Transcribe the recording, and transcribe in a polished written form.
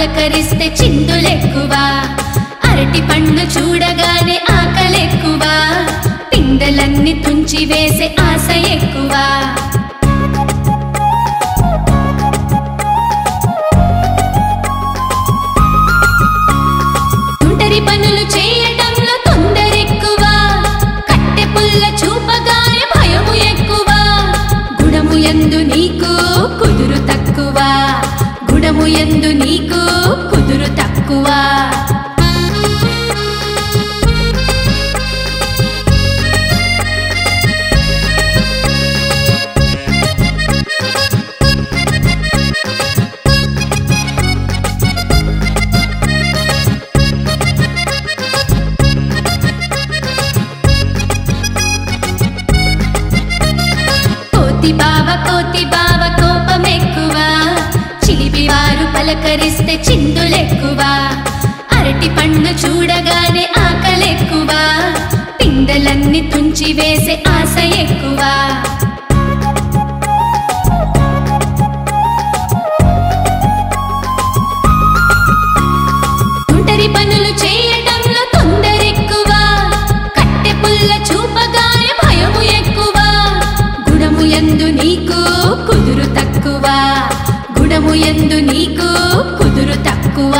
పలకరిస్తే చిందులెక్కువా అరటి పండు చూడగానే ఆకలెక్కువా పిందెలన్నీ తుంచి వేసే ఆశ ఎక్కువా ఉంటరి పనులు చేయడంలో తొందర ఎక్కువా కట్టె పుల్ల చూపగానే భయము ఎక్కువా గుణము యందు నీకు కుదురు తక్కువా గుణము యందు నీకు కుదురు తక్కువా కోతి బావ కోపం ఎక్కువ చిలిపివారు పలకరిస్తే చిందులెక్కువ అరటి పండు చూడగానే ఆకలెక్కువ పిందెలన్నీ తుంచి వేసే ఆశ ఎక్కువ ఉంటరి పనులు చేయడంలో తొందర ఎక్కువ కట్టె పుల్ల చూపగానే భయము ఎక్కువ గుణము యందు కుదురు తక్కువ గుణము యందు నీకు కుదురు తక్కువ।